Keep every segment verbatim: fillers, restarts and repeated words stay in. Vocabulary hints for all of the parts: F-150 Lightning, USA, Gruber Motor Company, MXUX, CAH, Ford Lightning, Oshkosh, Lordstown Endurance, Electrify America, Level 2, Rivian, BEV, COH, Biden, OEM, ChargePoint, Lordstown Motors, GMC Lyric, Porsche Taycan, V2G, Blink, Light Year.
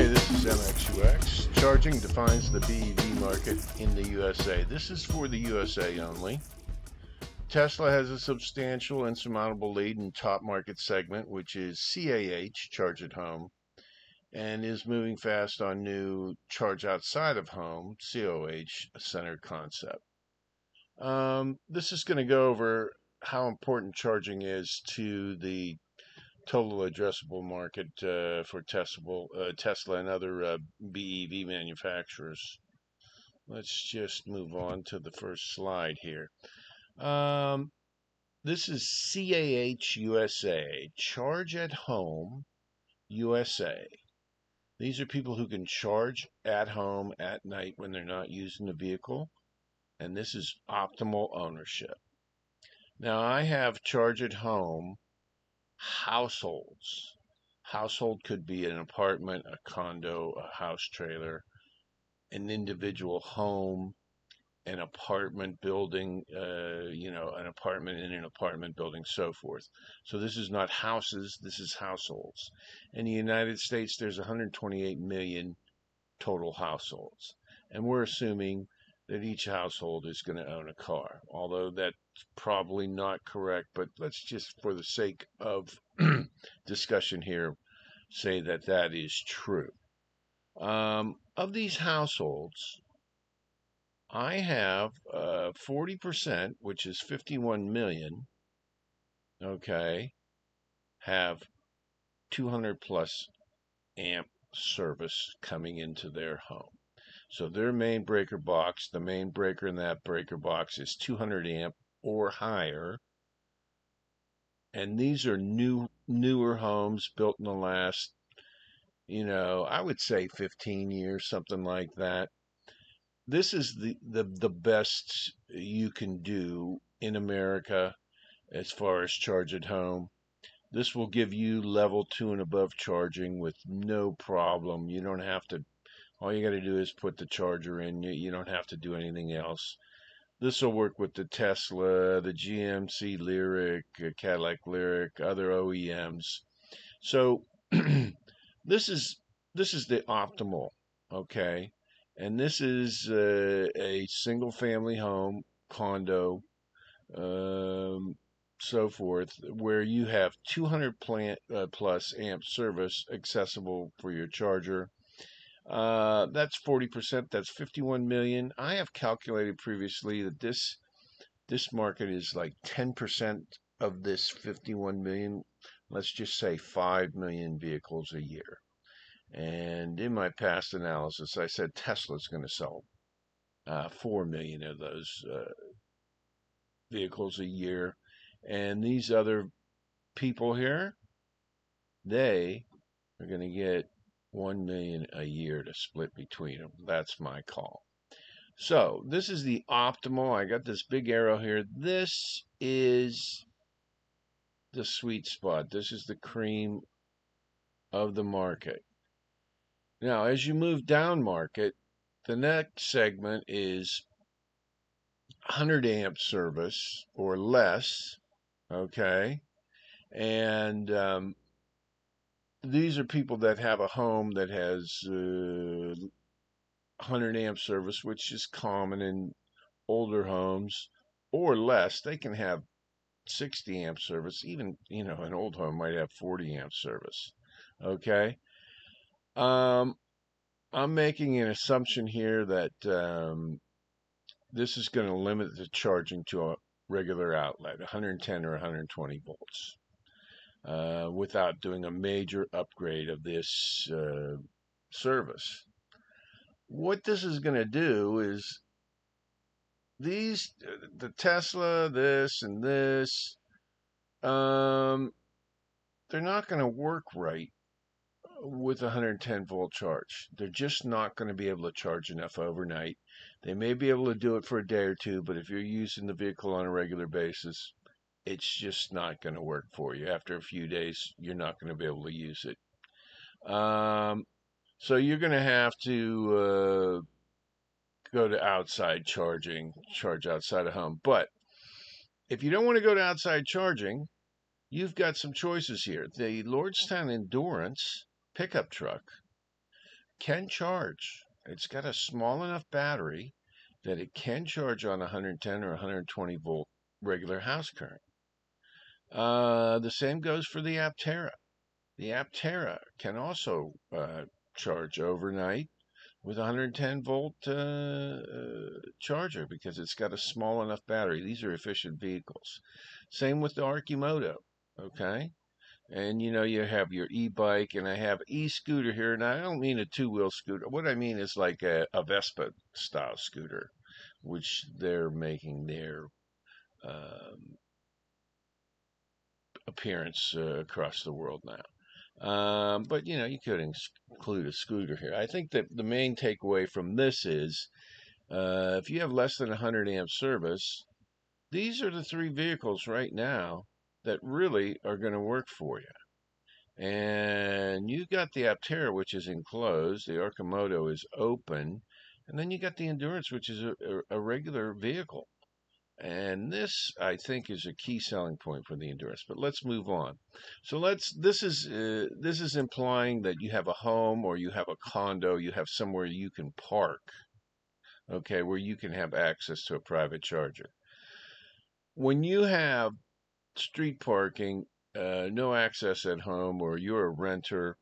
Okay, this is M X U X. Charging defines the B E V market in the U S A. This is for the U S A only. Tesla has a substantial and surmountable lead in top market segment, which is C A H, charge at home, and is moving fast on new charge outside of home, C O H, center concept. Um, this is going to go over how important charging is to the total addressable market uh, for Tesla, uh, Tesla and other uh, B E V manufacturers. Let's just move on to the first slide here. Um, this is C A H U S A, Charge at Home U S A. These are people who can charge at home at night when they're not using the vehicle, and this is optimal ownership. Now, I have Charge at Home households. Household could be an apartment, a condo, a house trailer, an individual home, an apartment building, uh, you know, an apartment in an apartment building, so forth. So this is not houses, this is households. In the United States, there's one hundred twenty-eight million total households. And we're assuming that each household is going to own a car, although that's probably not correct, but let's just, for the sake of discussion here, say that that is true. Um, of these households, I have uh, forty percent, which is fifty-one million, okay, have two hundred plus amp service coming into their home. So their main breaker box, the main breaker in that breaker box is two hundred amp or higher. And these are new, newer homes built in the last, you know, I would say fifteen years, something like that. This is the, the, the best you can do in America as far as charge at home. This will give you level two and above charging with no problem. You don't have to, all you got to do is put the charger in. You, you don't have to do anything else. This will work with the Tesla, the G M C Lyric, Cadillac Lyric, other O E Ms. So this is, this is the optimal, okay? And this is uh, a single-family home, condo, um, so forth, where you have two hundred plus amp service accessible for your charger. Uh, that's forty percent. That's fifty-one million. I have calculated previously that this this market is like ten percent of this fifty-one million. Let's just say five million vehicles a year. And in my past analysis, I said Tesla's going to sell uh, four million of those uh, vehicles a year. And these other people here, they are going to get one million a year to split between them. That's my call. So this is the optimal. I got this big arrow here. This is the sweet spot. This is the cream of the market. Now, as you move down market, the next segment is one hundred amp service or less, okay? And um, these are people that have a home that has uh, one hundred amp service, which is common in older homes, or less. They can have sixty amp service. Even, you know, an old home might have forty amp service, okay? Um, I'm making an assumption here that um, this is going to limit the charging to a regular outlet, one hundred ten or one hundred twenty volts, uh, without doing a major upgrade of this uh, service. What this is going to do is these, the Tesla, this and this, um, they're not going to work right with a one hundred ten volt charge. They're just not going to be able to charge enough overnight. They may be able to do it for a day or two, but if you're using the vehicle on a regular basis, it's just not going to work for you. After a few days, you're not going to be able to use it. Um, so you're going to have to uh, go to outside charging, charge outside of home. But if you don't want to go to outside charging, you've got some choices here. The Lordstown Endurance pickup truck can charge. It's got a small enough battery that it can charge on one ten or one twenty volt regular house current. Uh, the same goes for the Aptera. The Aptera can also uh, charge overnight with a one ten volt uh, uh, charger because it's got a small enough battery. These are efficient vehicles. Same with the Arcimoto, okay? And, you know, you have your e-bike, and I have e-scooter here. And I don't mean a two-wheel scooter. What I mean is like a, a Vespa-style scooter, which they're making their um, appearance uh, across the world now. Um, but, you know, you could include a scooter here. I think that the main takeaway from this is uh, if you have less than one hundred amp service, these are the three vehicles right now that really are going to work for you. And you got the Aptera, which is enclosed. The Arcimoto is open. And then you got the Endurance, which is a, a regular vehicle. And this, I think, is a key selling point for the Endurance. But let's move on. So let's. This is uh, this is implying that you have a home or you have a condo. You have somewhere you can park, okay, where you can have access to a private charger. When you have street parking, uh, no access at home, or you're a renter,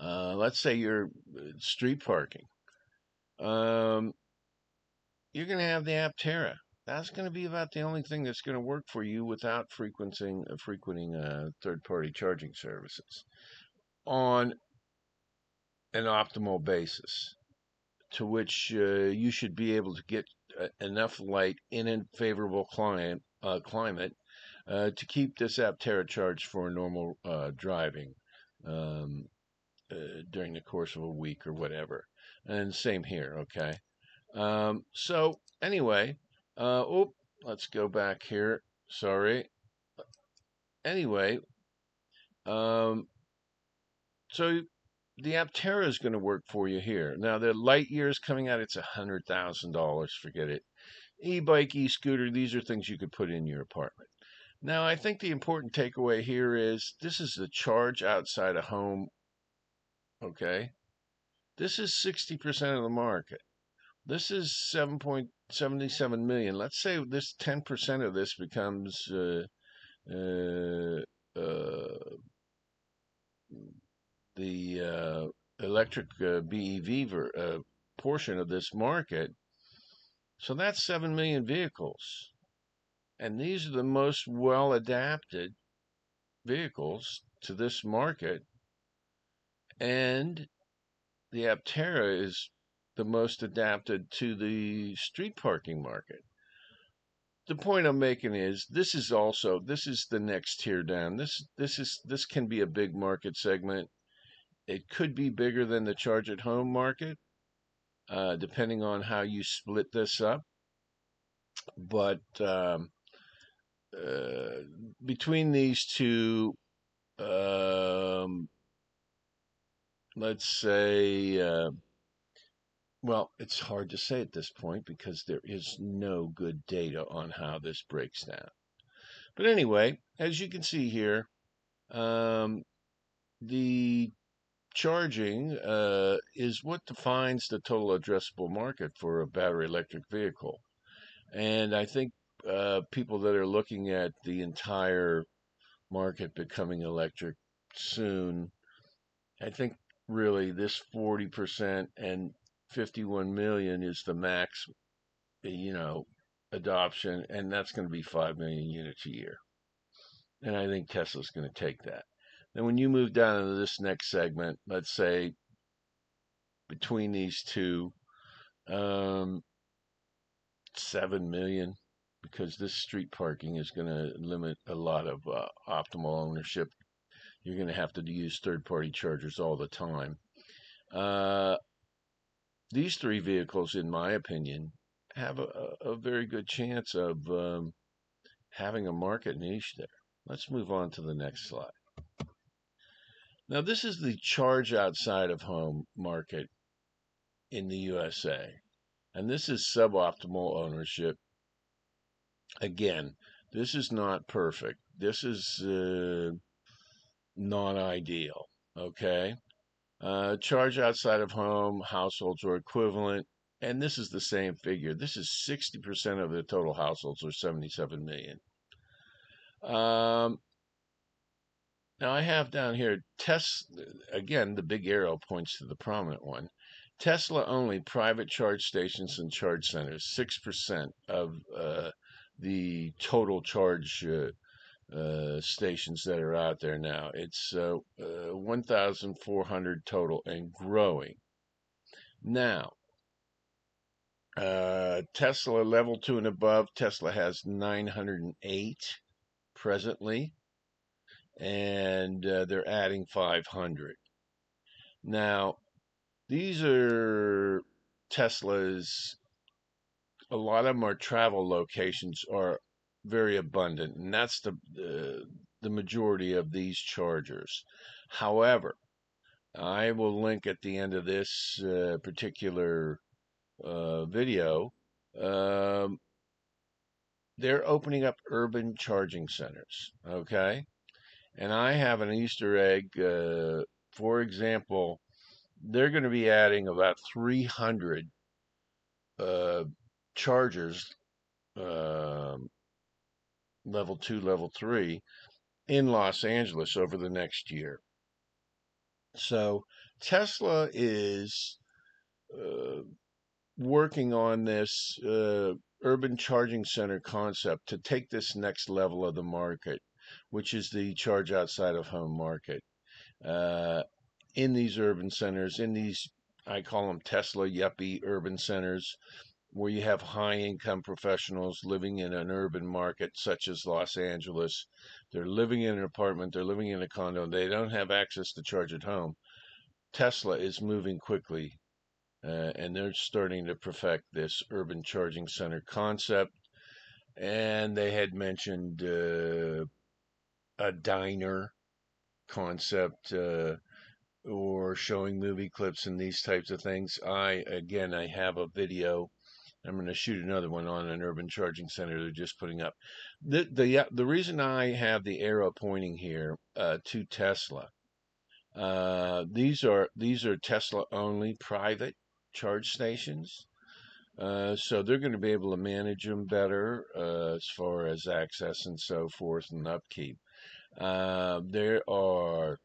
uh, let's say you're street parking, um, you're going to have the Aptera. That's going to be about the only thing that's going to work for you without frequenting, uh, frequenting uh, third-party charging services on an optimal basis, to which uh, you should be able to get uh, enough light in a favorable climate Uh, climate uh, to keep this Aptera charged for normal uh, driving um, uh, during the course of a week or whatever. And same here, okay? Um, so, anyway, uh, oh, let's go back here. Sorry. Anyway, um, so the Aptera is going to work for you here. Now, the Light Year is coming out. It's one hundred thousand dollars. Forget it. E-bike, e-scooter, these are things you could put in your apartment. Now, I think the important takeaway here is this is the charge outside a home, okay? This is sixty percent of the market. This is seven point seven seven million. Let's say this ten percent of this becomes uh, uh, uh, the uh, electric uh, B E V ver, uh, portion of this market. So that's seven million vehicles. And these are the most well-adapted vehicles to this market. And the Aptera is the most adapted to the street parking market. The point I'm making is this is also, this is the next tier down. This, this, is, this can be a big market segment. It could be bigger than the charge at home market, Uh, depending on how you split this up. But um, uh, between these two, um, let's say, uh, well, it's hard to say at this point because there is no good data on how this breaks down. But anyway, as you can see here, um, the charging uh, is what defines the total addressable market for a battery electric vehicle. And I think uh, people that are looking at the entire market becoming electric soon, I think really this forty percent and fifty-one million is the max, you know, adoption, and that's going to be five million units a year. And I think Tesla's going to take that. Then when you move down into this next segment, let's say between these two, um, seven million, because this street parking is going to limit a lot of uh, optimal ownership. You're going to have to use third-party chargers all the time. Uh, these three vehicles, in my opinion, have a, a very good chance of um, having a market niche there. Let's move on to the next slide. Now, this is the charge outside of home market in the U S A, and this is suboptimal ownership. Again, this is not perfect. This is uh, not ideal, okay? Uh, charge outside of home, households or equivalent. And this is the same figure. This is sixty percent of the total households, or seventy-seven million. Um, now I have down here, Tesla, again, the big arrow points to the prominent one. Tesla only private charge stations and charge centers, six percent of uh, the total charge uh, Uh, stations that are out there now. It's uh, uh, one thousand four hundred total and growing. Now, uh, Tesla level two and above, Tesla has nine hundred eight presently, and uh, they're adding five hundred. Now, these are Teslas. A lot of them are travel locations, or very abundant, and that's the uh, the majority of these chargers. However, I will link at the end of this uh, particular uh, video. Um, they're opening up urban charging centers, okay? And I have an Easter egg. Uh, for example, they're going to be adding about three hundred uh, chargers. Um, level two, level three in Los Angeles over the next year. So Tesla is uh, working on this uh, urban charging center concept to take this next level of the market, which is the charge outside of home market. Uh, in these urban centers, in these, I call them Tesla yuppie urban centers, where you have high-income professionals living in an urban market such as Los Angeles. They're living in an apartment, they're living in a condo, they don't have access to charge at home. Tesla is moving quickly, uh, and they're starting to perfect this urban charging center concept. And they had mentioned uh, a diner concept, uh, or showing movie clips and these types of things. I, again, I have a video. I'm going to shoot another one on an urban charging center they're just putting up. The the the reason I have the arrow pointing here uh, to Tesla, uh, these are these are Tesla only private charge stations, uh, so they're going to be able to manage them better uh, as far as access and so forth and upkeep. Uh, there are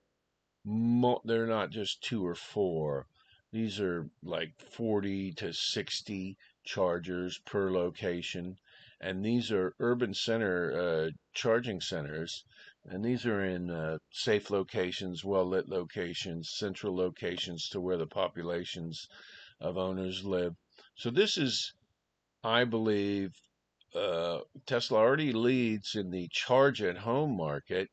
mo they're not just two or four; these are like forty to sixty. Chargers per location, and these are urban center uh, charging centers, and these are in uh, safe locations, well-lit locations, central locations to where the populations of owners live. So this is, I believe, uh, Tesla already leads in the charge at home market,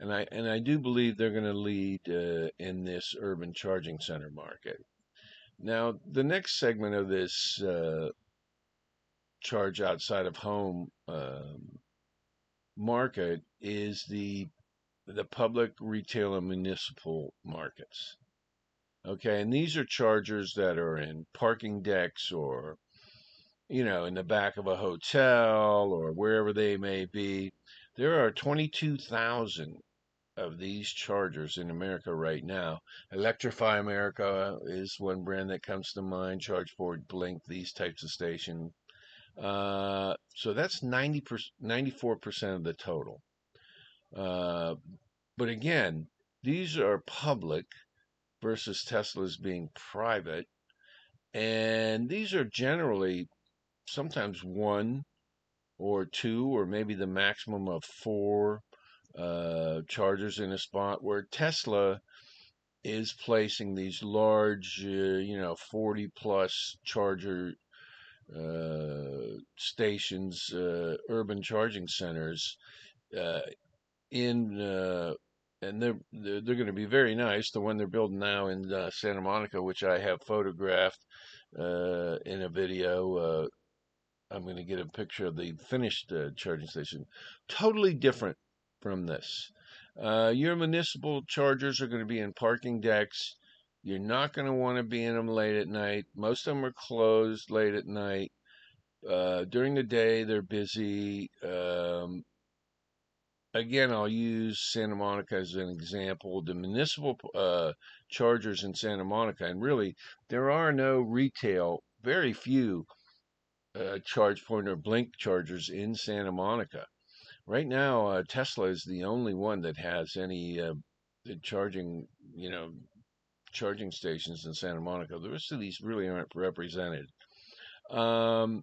and I and I do believe they're going to lead uh, in this urban charging center market. Now, the next segment of this uh, charge outside of home um, market is the the public, retail, and municipal markets. Okay, and these are chargers that are in parking decks, or, you know, in the back of a hotel, or wherever they may be. There are twenty-two thousand of these chargers in America right now. Electrify America is one brand that comes to mind. ChargePoint, Blink, these types of station. Uh, so that's ninety-four percent of the total. Uh, but again, these are public versus Tesla's being private. And these are generally sometimes one or two, or maybe the maximum of four uh chargers in a spot, where Tesla is placing these large uh, you know, forty plus charger uh stations, uh urban charging centers, uh in uh and they're they're, they're going to be very nice. The one they're building now in uh, Santa Monica, which I have photographed uh in a video, uh I'm going to get a picture of the finished uh, charging station. Totally different from this. Uh, your municipal chargers are going to be in parking decks. You're not going to want to be in them late at night. Most of them are closed late at night. Uh, during the day, they're busy. Um, again, I'll use Santa Monica as an example. The municipal uh, chargers in Santa Monica, and really there are no retail, very few uh, ChargePoint or Blink chargers in Santa Monica. Right now, uh, Tesla is the only one that has any uh, charging, you know, charging stations in Santa Monica. The rest of these really aren't represented. Um,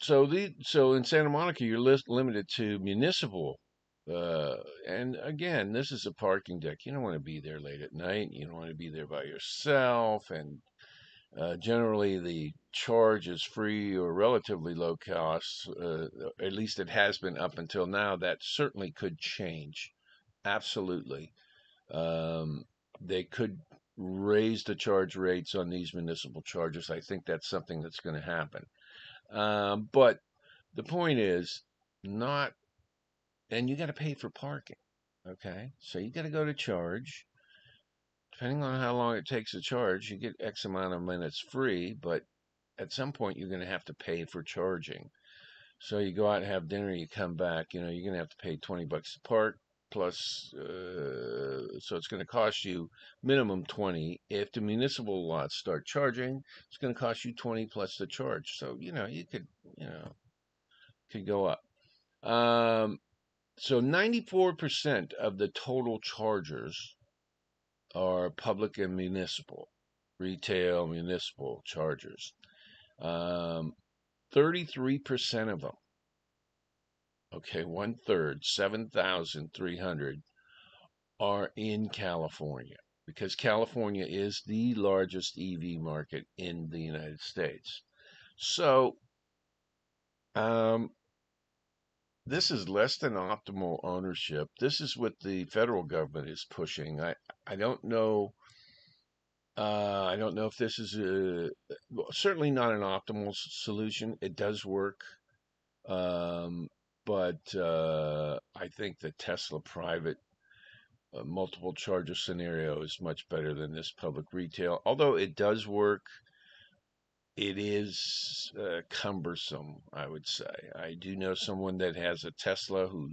So the so in Santa Monica, you're list, limited to municipal, uh, and again, this is a parking deck. You don't want to be there late at night. You don't want to be there by yourself. And uh, generally, the charge is free or relatively low cost. Uh, at least it has been up until now. That certainly could change. Absolutely, um, they could raise the charge rates on these municipal charges. I think that's something that's going to happen. Um, but the point is not, and you got to pay for parking. Okay. So you got to go to charge. Depending on how long it takes to charge, you get X amount of minutes free, but at some point you're going to have to pay for charging. So you go out and have dinner, you come back, you know, you're going to have to pay twenty bucks to park plus, uh, so it's going to cost you minimum twenty. If the municipal lots start charging, it's going to cost you twenty plus the charge. So, you know, you could, you know, could go up. Um, so ninety-four percent of the total chargers are public and municipal, retail, municipal chargers. Um, thirty-three percent of them. Okay, one third, seven thousand three hundred, are in California, because California is the largest E V market in the United States. So, um, this is less than optimal ownership. This is what the federal government is pushing. I, I don't know. Uh, I don't know if this is a, certainly not an optimal solution. It does work. Um, But uh, I think the Tesla private uh, multiple charger scenario is much better than this public retail. Although it does work, it is uh, cumbersome, I would say. I do know someone that has a Tesla who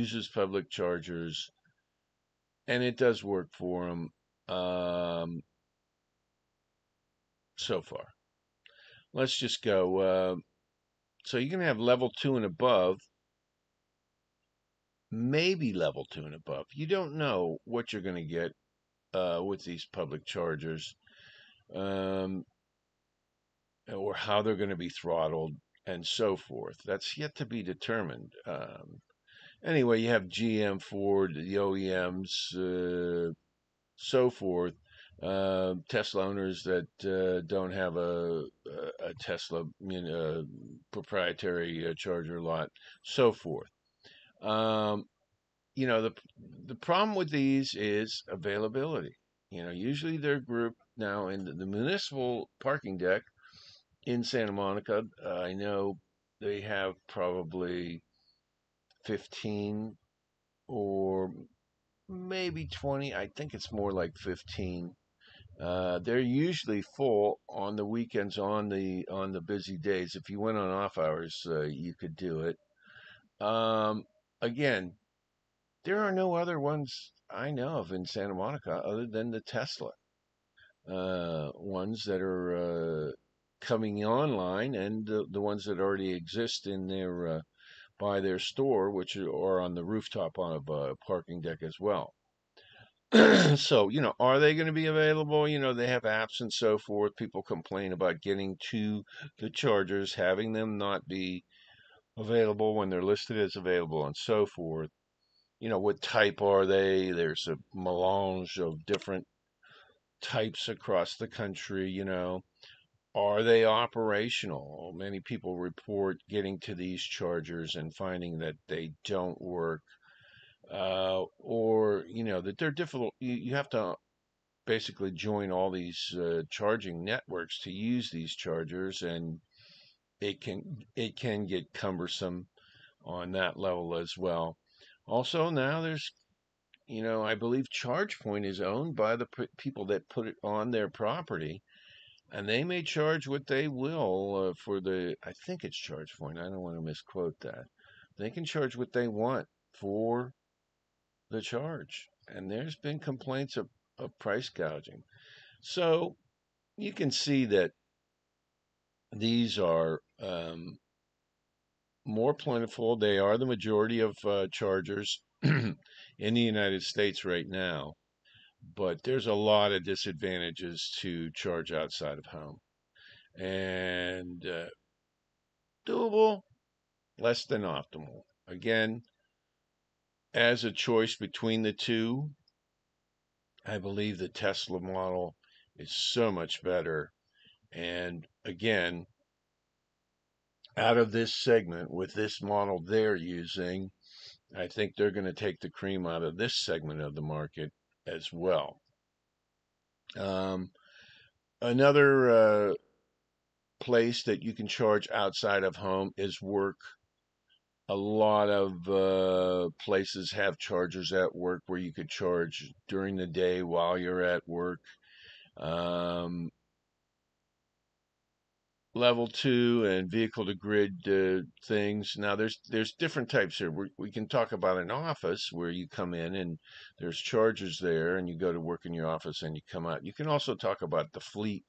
uses public chargers, and it does work for him um, so far. Let's just go. Uh, so you're going to have level two and above. Maybe level two and above. You don't know what you're going to get uh, with these public chargers, um, or how they're going to be throttled and so forth. That's yet to be determined. Um, anyway, you have G M, Ford, the O E Ms, uh, so forth. Uh, Tesla owners that uh, don't have a, a Tesla you know, proprietary uh, charger lot, so forth. Um, you know, the, the problem with these is availability. You know, usually they're grouped now in the, the municipal parking deck in Santa Monica. Uh, I know they have probably fifteen or maybe twenty. I think it's more like fifteen. Uh, they're usually full on the weekends, on the, on the busy days. If you went on off hours, uh, you could do it. Um, Again, there are no other ones I know of in Santa Monica other than the Tesla uh, ones that are uh, coming online, and the, the ones that already exist in their uh, by their store, which are on the rooftop of a parking deck as well. So, you know, are they going to be available? You know, they have apps and so forth. People complain about getting to the chargers, having them not be available when they're listed as available and so forth. You know, what type are they? There's a melange of different types across the country. You know, are they operational? Many people report getting to these chargers and finding that they don't work, uh, or, you know, that they're difficult. You, you have to basically join all these uh, charging networks to use these chargers, and It can it can get cumbersome on that level as well. Also, now there's, you know, I believe ChargePoint is owned by the people that put it on their property, and they may charge what they will uh, for the. I think it's ChargePoint. I don't want to misquote that, They can charge what they want for the charge. And there's been complaints of, of price gouging. So you can see that these are um, more plentiful. They are the majority of uh, chargers in the United States right now. But there's a lot of disadvantages to charge outside of home. And uh, doable, less than optimal. Again, as a choice between the two, I believe the Tesla model is so much better. And again, out of this segment, with this model they're using, I think they're going to take the cream out of this segment of the market as well. Um, another uh, place that you can charge outside of home is work. A lot of uh, places have chargers at work where you could charge during the day while you're at work. Um, level two and vehicle to grid uh, things. Now there's there's different types here. We're, we can talk about an office where you come in and there's chargers there and you go to work in your office and you come out. You can also talk about the fleet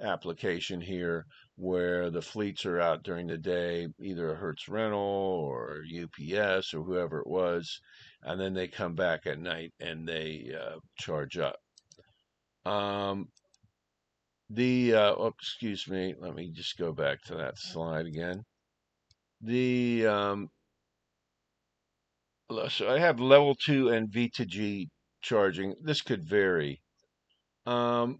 application here where the fleets are out during the day, either a Hertz rental or U P S or whoever it was, and then they come back at night and they uh, charge up. Um, The, uh, oh, excuse me, let me just go back to that slide again. The, um, so I have level two and V two G charging. This could vary. Um,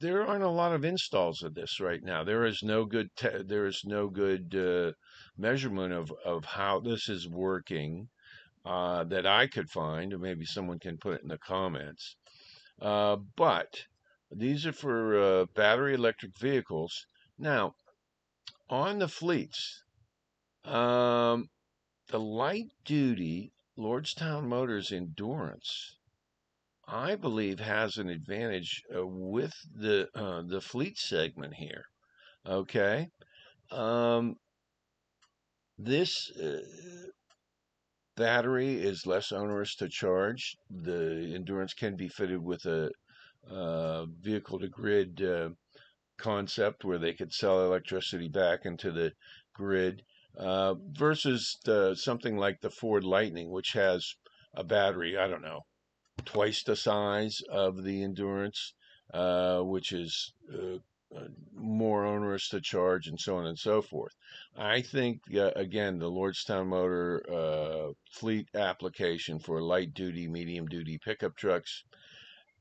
there aren't a lot of installs of this right now. There is no good, te there is no good uh, measurement of, of how this is working uh, that I could find, or maybe someone can put it in the comments. Uh, but these are for uh, battery electric vehicles. Now, on the fleets, um, the light-duty Lordstown Motors Endurance, I believe, has an advantage uh, with the uh, the fleet segment here. Okay, um, this. Uh, Battery is less onerous to charge. The Endurance can be fitted with a uh, vehicle-to-grid uh, concept where they could sell electricity back into the grid uh, versus the, something like the Ford Lightning, which has a battery, I don't know, twice the size of the Endurance, uh, which is uh, more onerous to charge and so on and so forth. I think, uh, again, the Lordstown Motor uh, fleet application for light-duty, medium-duty pickup trucks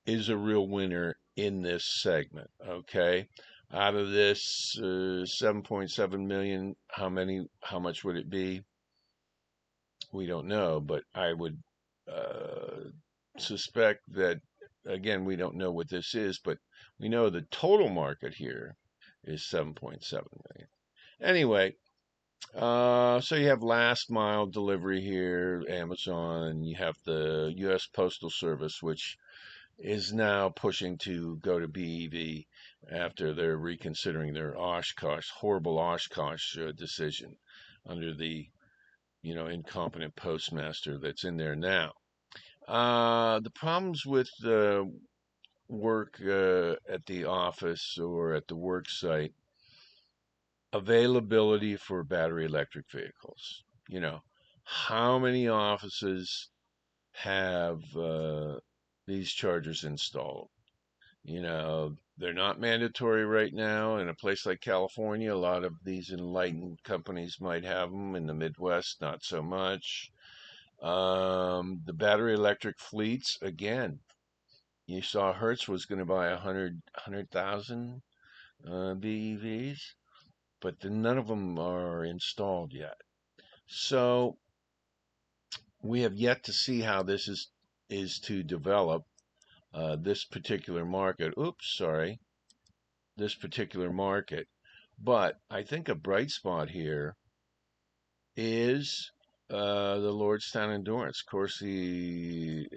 is a real winner in this segment, okay? Out of this seven point seven uh, million, how many, how much would it be? We don't know, but I would uh, suspect that, again, we don't know what this is, but we know the total market here is seven point seven million. Anyway, uh, so you have last mile delivery here, Amazon, you have the U S Postal Service, which is now pushing to go to B E V after they're reconsidering their Oshkosh, horrible Oshkosh uh, decision under the, you know, incompetent postmaster that's in there now. Uh, the problems with the uh, work uh, at the office or at the work site, availability for battery electric vehicles. You know, how many offices have uh, these chargers installed? You know, they're not mandatory right now. In a place like California, a lot of these enlightened companies might have them. In the Midwest, not so much. Um, the battery electric fleets, again, you saw Hertz was going to buy one hundred thousand uh, B E Vs, but the, none of them are installed yet. So we have yet to see how this is, is to develop uh, this particular market. Oops, sorry, this particular market. But I think a bright spot here is uh, the Lordstown Endurance. Of course, the...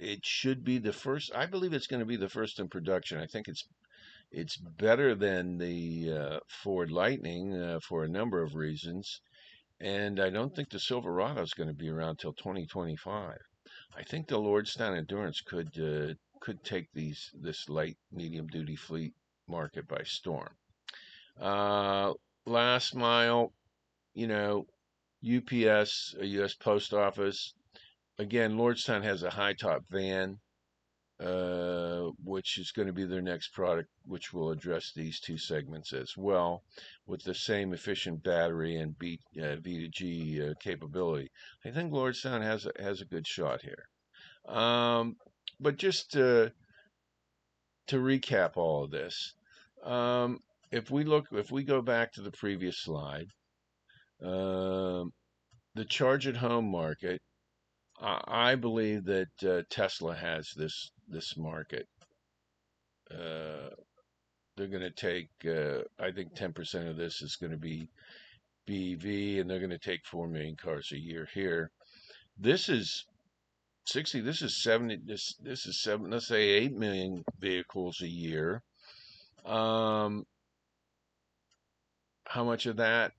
it should be the first. I believe it's going to be the first in production. I think it's it's better than the uh, Ford Lightning uh, for a number of reasons. And I don't think the Silverado is going to be around till twenty twenty-five. I think the Lordstown Endurance could uh, could take these this light medium duty fleet market by storm. Uh, last mile, you know, U P S, a U S post office. Again, Lordstown has a high top van, uh, which is going to be their next product, which will address these two segments as well, with the same efficient battery and B, uh, V two G uh, capability. I think Lordstown has a, has a good shot here. Um, but just to, to recap all of this, um, if we look, if we go back to the previous slide, uh, the charge at home market. I believe that uh, Tesla has this this market. Uh, they're going to take, uh, I think, ten percent of this is going to be B E V, and they're going to take four million cars a year here. This is sixty. This is seventy. This this is seven. Let's say eight million vehicles a year. Um, how much of that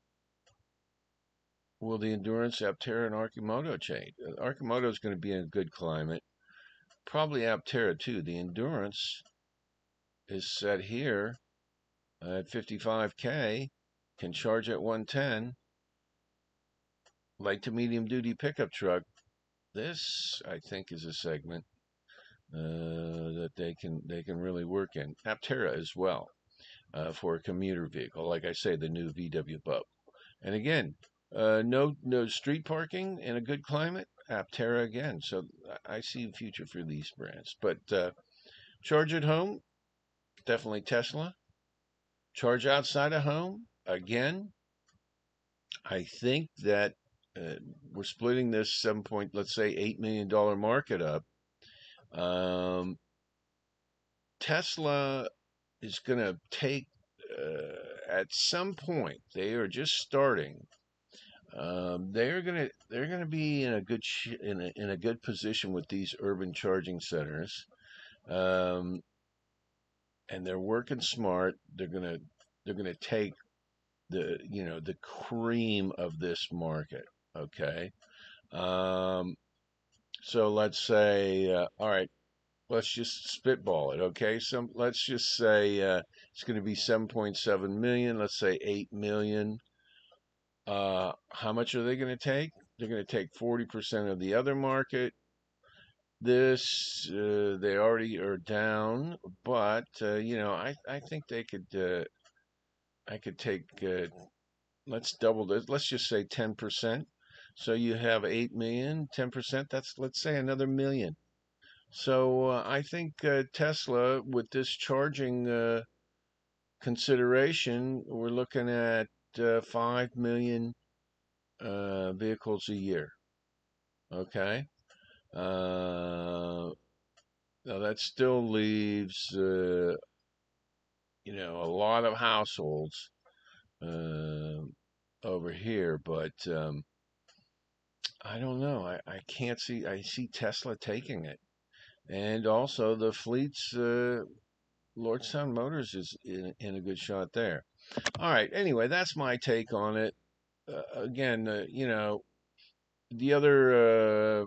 will the Endurance, Aptera, and Arcimoto change? Arcimoto is going to be in a good climate. Probably Aptera, too. The Endurance is set here at fifty-five K, can charge at one ten. Light to medium-duty pickup truck. This, I think, is a segment uh, that they can, they can really work in. Aptera as well uh, for a commuter vehicle. Like I say, the new V W Bug. And again, Uh, no, no street parking in a good climate. Aptera again. So I see a future for these brands. But uh, charge at home, definitely Tesla. Charge outside of home, again. I think that uh, we're splitting this seven point, let's say eight million dollars market up. Um, Tesla is going to take uh, at some point. They are just starting. Um, they're gonna they're gonna be in a good sh in a in a good position with these urban charging centers, um, and they're working smart. They're gonna they're gonna take the you know the cream of this market. Okay, um, so let's say uh, all right, let's just spitball it. Okay, some let's just say uh, it's gonna be seven point seven million. Let's say eight million. Uh, how much are they going to take? They're going to take forty percent of the other market. This, uh, they already are down, but, uh, you know, I, I think they could, uh, I could take, uh, let's double this. Let's just say ten percent. So you have eight million, ten percent. That's, let's say, another million. So uh, I think uh, Tesla, with this charging uh, consideration, we're looking at Uh, five million uh, vehicles a year. Okay, uh, now that still leaves uh, you know a lot of households uh, over here, but um, I don't know. I, I can't see. I see Tesla taking it, and also the fleets. Uh, Lordstown Motors is in, in a good shot there. All right. Anyway, that's my take on it. Uh, again, uh, you know, the other uh,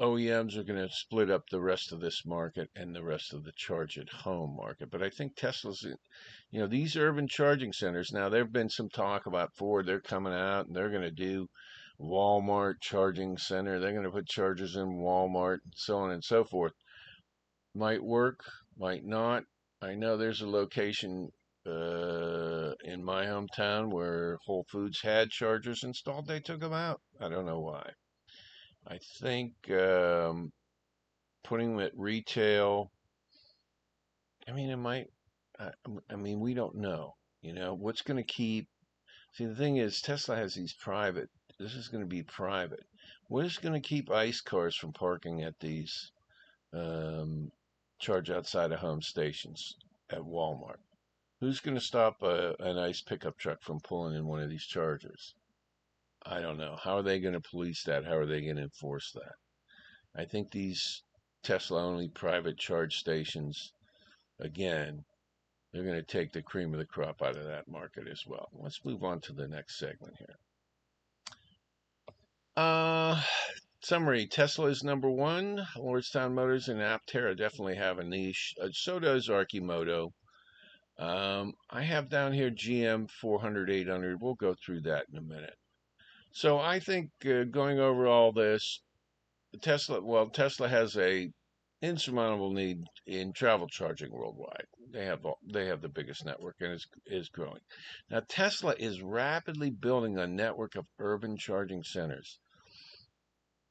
O E Ms are going to split up the rest of this market and the rest of the charge at home market. But I think Tesla's, you know, these urban charging centers. Now, there've been some talk about Ford. They're coming out and they're going to do Walmart charging center. They're going to put chargers in Walmart and so on and so forth. Might work, might not. I know there's a location uh, in my hometown where Whole Foods had chargers installed. They took them out. I don't know why. I think um, putting them at retail, I mean, it might, I, I mean, we don't know, you know, what's going to keep. See, the thing is, Tesla has these private, this is going to be private. What is going to keep ICE cars from parking at these um charge outside of home stations at Walmart? Who's going to stop a, an ICE pickup truck from pulling in one of these chargers? I don't know. How are they going to police that? How are they going to enforce that? I think these Tesla-only private charge stations, again, they're going to take the cream of the crop out of that market as well. Let's move on to the next segment here. Uh, summary, Tesla is number one. Lordstown Motors and Aptera definitely have a niche. Uh, so does Arcimoto. Um, I have down here G M four hundred, eight hundred. We'll go through that in a minute. So I think uh, going over all this, Tesla, well, Tesla has a insurmountable need in travel charging worldwide. They have they have the biggest network and is is growing. Now Tesla is rapidly building a network of urban charging centers.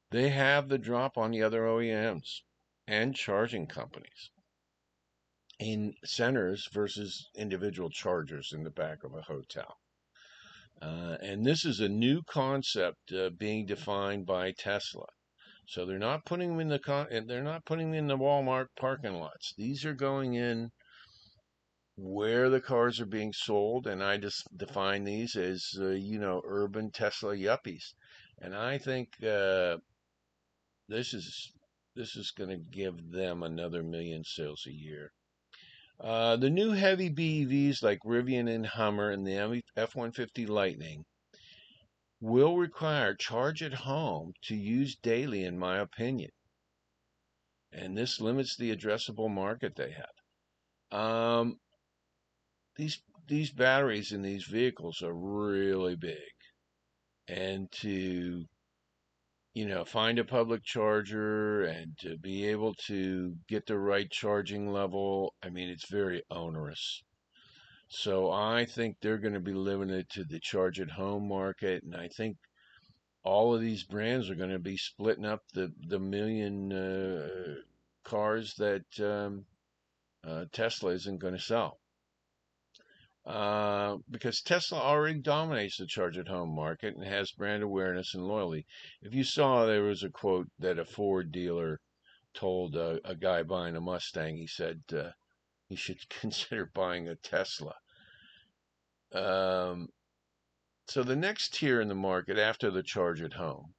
They have the drop on the other O E Ms and charging companies in centers versus individual chargers in the back of a hotel. Uh, and this is a new concept uh, being defined by Tesla. So they're not putting them in the con they're not putting them in the Walmart parking lots. These are going in where the cars are being sold, and I just define these as uh, you know, urban Tesla yuppies. And I think uh, this is this is going to give them another million sales a year. Uh, the new heavy B E Vs like Rivian and Hummer and the F one fifty Lightning will require charge at home to use daily, in my opinion. And this limits the addressable market they have. Um, these, these batteries in these vehicles are really big. And to, you know, find a public charger and to be able to get the right charging level, I mean, it's very onerous. So I think they're going to be limited to the charge at home market. And I think all of these brands are going to be splitting up the, the million uh, cars that um, uh, Tesla isn't going to sell. Uh, because Tesla already dominates the charge at home market and has brand awareness and loyalty. If you saw, there was a quote that a Ford dealer told a, a guy buying a Mustang. He said, uh, you should consider buying a Tesla. Um, so the next tier in the market after the charge at home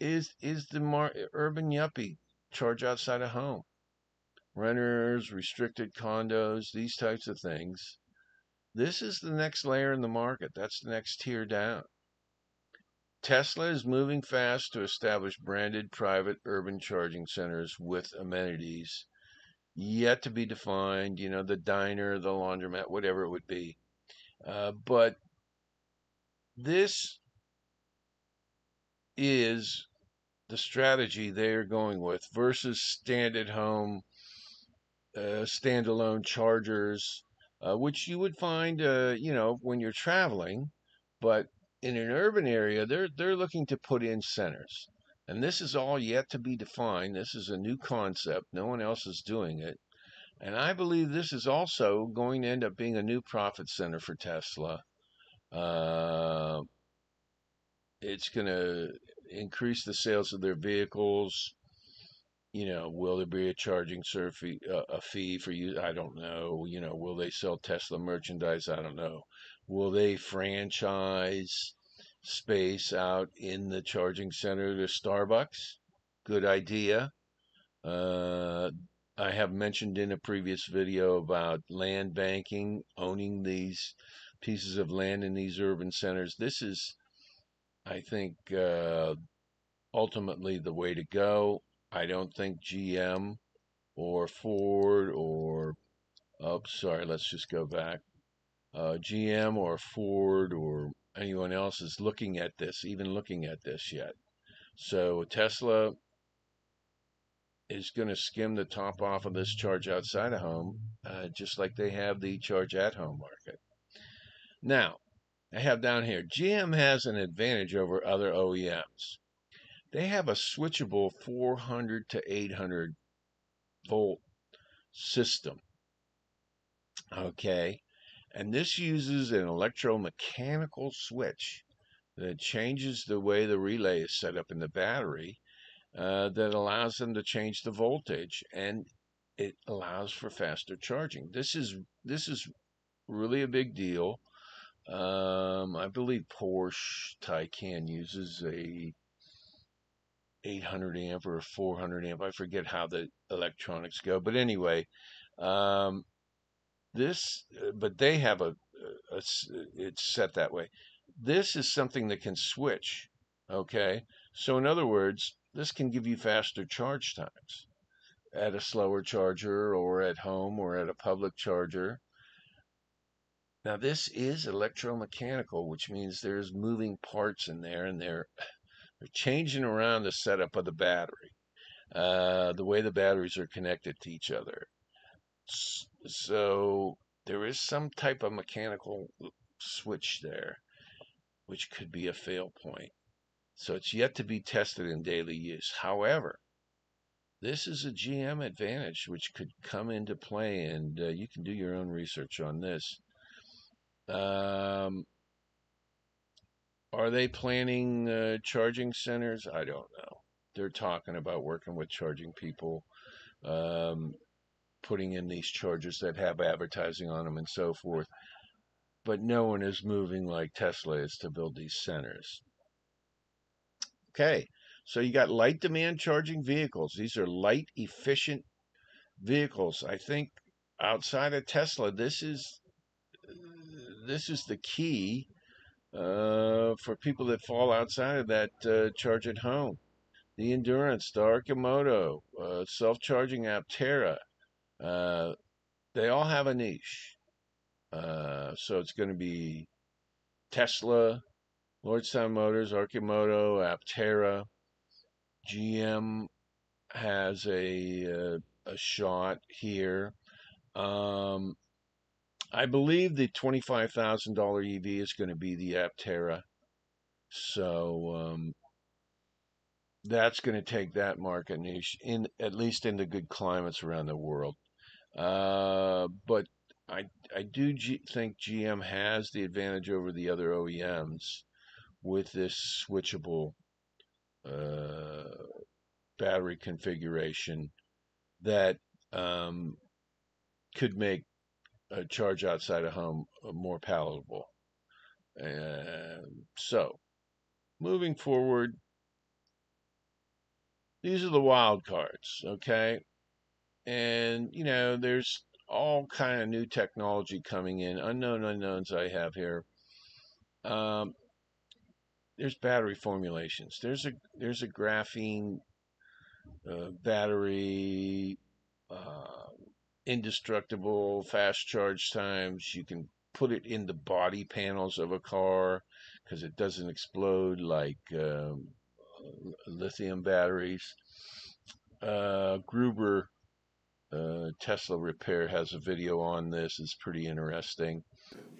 is is the mar urban yuppie charge outside of home. Renters, restricted condos, these types of things. This is the next layer in the market. That's the next tier down. Tesla is moving fast to establish branded private urban charging centers with amenities yet to be defined, you know, the diner, the laundromat, whatever it would be. Uh, but this is the strategy they're going with versus stand-at-home, uh, standalone chargers, uh, which you would find, uh, you know, when you're traveling. But in an urban area, they're, they're looking to put in centers. And this is all yet to be defined. This is a new concept. No one else is doing it. And I believe this is also going to end up being a new profit center for Tesla. Uh, it's going to increase the sales of their vehicles. You know, will there be a charging fee, uh, a fee for you? I don't know. You know, will they sell Tesla merchandise? I don't know. Will they franchise space out in the charging center to Starbucks? Good idea. Uh, I have mentioned in a previous video about land banking, owning these pieces of land in these urban centers. This is, I think, uh, ultimately the way to go. I don't think G M or Ford or, oh, sorry, let's just go back. Uh, G M or Ford or anyone else is looking at this, even looking at this yet. So Tesla is going to skim the top off of this charge outside of home, uh, just like they have the charge at home market. Now, I have down here, G M has an advantage over other O E Ms. They have a switchable four hundred to eight hundred volt system. Okay. And this uses an electromechanical switch that changes the way the relay is set up in the battery, uh, that allows them to change the voltage, and it allows for faster charging. This is, this is really a big deal. Um, I believe Porsche Taycan uses a eight hundred amp or a four hundred amp. I forget how the electronics go, but anyway, um, This, but they have a, a, a, it's set that way. This is something that can switch Okay, so in other words, this can give you faster charge times at a slower charger or at home or at a public charger. Now, this is electromechanical, which means there's moving parts in there, and they're, they're changing around the setup of the battery, uh, the way the batteries are connected to each other. So there is some type of mechanical switch there, which could be a fail point. So it's yet to be tested in daily use. However, this is a G M advantage which could come into play, and uh, you can do your own research on this. Um, are they planning uh, charging centers? I don't know. They're talking about working with charging people, um, putting in these chargers that have advertising on them and so forth. But no one is moving like Tesla is to build these centers. Okay, so you got light demand charging vehicles. These are light, efficient vehicles. I think outside of Tesla, this is this is the key uh, for people that fall outside of that uh, charge at home. The Endurance, the Arcimoto, uh, self-charging Aptera, uh, they all have a niche. Uh, so it's going to be Tesla, Lordstown Motors, Arcimoto, Aptera. G M has a, uh, a shot here. Um, I believe the twenty-five thousand dollar E V is going to be the Aptera. So um, that's going to take that market niche, in, at least in the good climates around the world. Uh, but I, I do G- think G M has the advantage over the other O E Ms with this switchable uh, battery configuration that um, could make a charge outside of home more palatable. Uh, so, moving forward, these are the wild cards, okay? And, you know, there's all kind of new technology coming in, unknown unknowns I have here. Um, there's battery formulations. There's a there's a graphene uh, battery, uh, indestructible, fast charge times. You can put it in the body panels of a car because it doesn't explode like um, lithium batteries. Uh, Gruber Uh, Tesla Repair has a video on this. It's pretty interesting.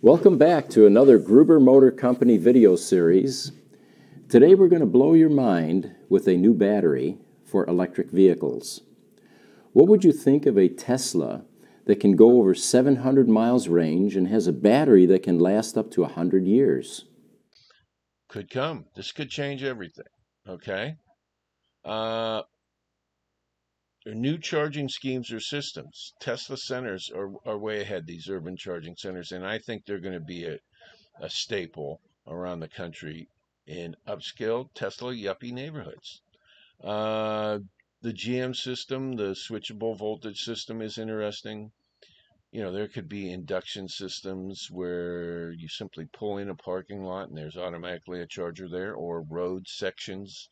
Welcome back to another Gruber Motor Company video series. Today we're going to blow your mind with a new battery for electric vehicles. What would you think of a Tesla that can go over seven hundred miles range and has a battery that can last up to one hundred years? Could come. This could change everything. Okay. Uh... New charging schemes or systems. Tesla centers are, are way ahead, these urban charging centers, and I think they're going to be a, a staple around the country in upscale Tesla yuppie neighborhoods. Uh, the G M system, the switchable voltage system, is interesting. You know, there could be induction systems where you simply pull in a parking lot and there's automatically a charger there, or road sections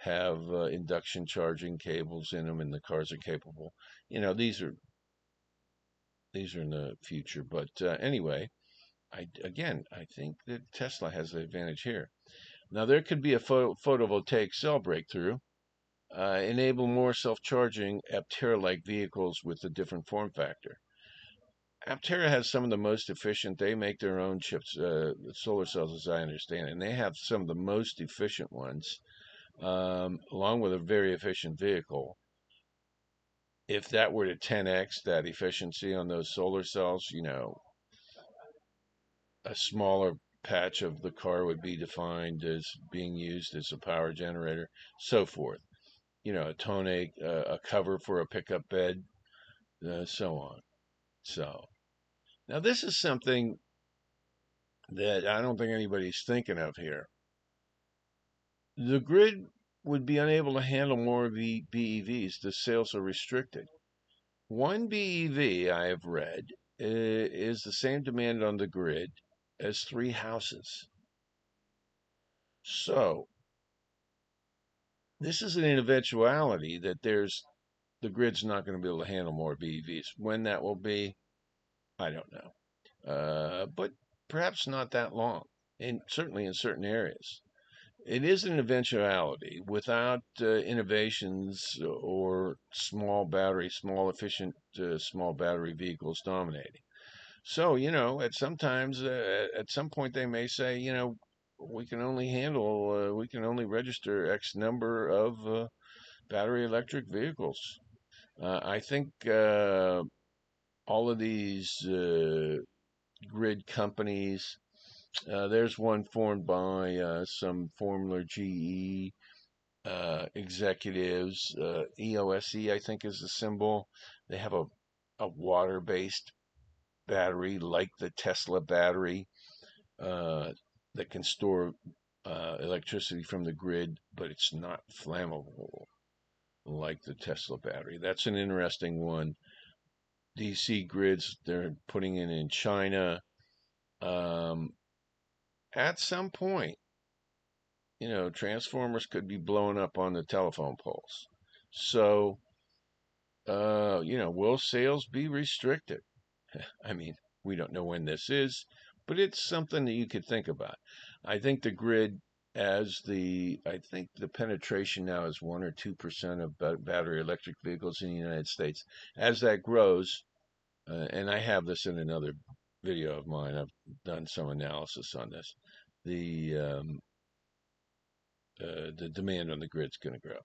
have uh, induction charging cables in them, and the cars are capable. You know, these are these are in the future. But uh, anyway, I again, I think that Tesla has the advantage here. Now, there could be a photo, photovoltaic cell breakthrough, uh, enable more self-charging Aptera-like vehicles with a different form factor. Aptera has some of the most efficient. They make their own chips, uh, solar cells, as I understand it, and they have some of the most efficient ones. Um, along with a very efficient vehicle. If that were to ten X that efficiency on those solar cells, you know, a smaller patch of the car would be defined as being used as a power generator, so forth. You know, a tonneau, uh, a cover for a pickup bed, uh, so on. So, now this is something that I don't think anybody's thinking of here. The grid would be unable to handle more B E Vs. The sales are restricted. One B E V I have read is the same demand on the grid as three houses. So this is an eventuality that there's the grid's not going to be able to handle more B E Vs. When that will be, I don't know. Uh, but perhaps not that long, and certainly in certain areas. It is an eventuality. Without uh, innovations or small battery, small efficient uh, small battery vehicles dominating. So, you know, at sometimes uh, at some point they may say, you know, we can only handle, uh, we can only register X number of uh, battery electric vehicles. Uh, I think uh, all of these uh, grid companies, uh, there's one formed by uh, some former G E uh, executives, uh, E O S, I think is the symbol. They have a, a water-based battery like the Tesla battery uh, that can store uh, electricity from the grid, but it's not flammable like the Tesla battery. That's an interesting one. D C grids, they're putting it in China. Um, at some point, you know, transformers could be blown up on the telephone poles. So, uh, you know, will sales be restricted? I mean, we don't know when this is, but it's something that you could think about. I think the grid, as the, I think the penetration now is one or two percent of battery electric vehicles in the United States. As that grows, uh, and I have this in another video of mine, I've done some analysis on this. The um, uh, the demand on the grid's going to grow,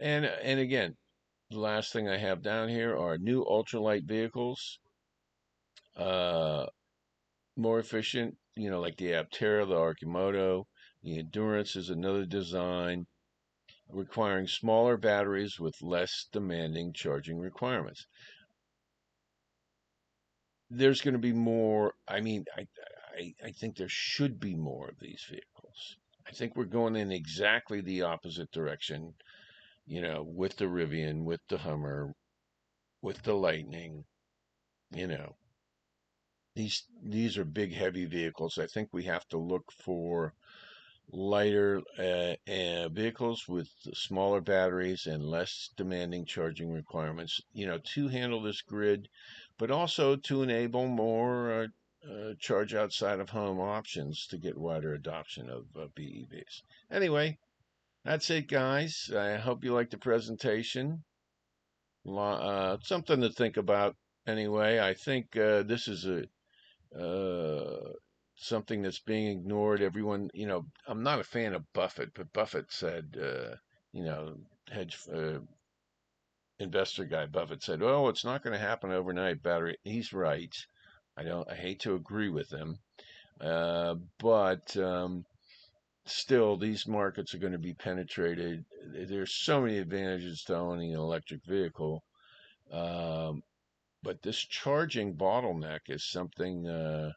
and and again, the last thing I have down here are new ultralight vehicles. Uh, more efficient, you know, like the Aptera, the Arcimoto. The Endurance is another design requiring smaller batteries with less demanding charging requirements. There's going to be more. I mean, I, I, I think there should be more of these vehicles. I think we're going in exactly the opposite direction, you know, with the Rivian, with the Hummer, with the Lightning, you know. These, these are big, heavy vehicles. I think we have to look for lighter uh, uh, vehicles with smaller batteries and less demanding charging requirements, you know, to handle this grid, but also to enable more uh, uh, charge outside of home options to get wider adoption of uh, B E Vs. Anyway, that's it, guys. I hope you liked the presentation. Uh, something to think about. Anyway, I think uh, this is a... Uh, something that's being ignored. Everyone, you know, I'm not a fan of Buffett, but Buffett said, uh, you know, hedge uh, investor guy Buffett said, oh, it's not going to happen overnight, battery. He's right. I don't, I hate to agree with him. Uh, but um, still, these markets are going to be penetrated. There's so many advantages to owning an electric vehicle. Um, but this charging bottleneck is something, uh,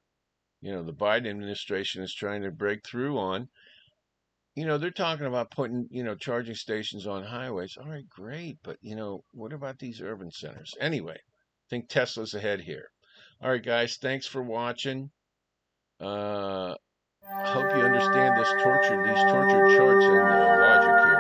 you know, the Biden administration is trying to break through on. You know, they're talking about putting, you know, charging stations on highways. All right, great. But, you know, what about these urban centers? Anyway, I think Tesla's ahead here. All right, guys, thanks for watching. Uh, hope you understand this torture, these torture charts and uh, logic here.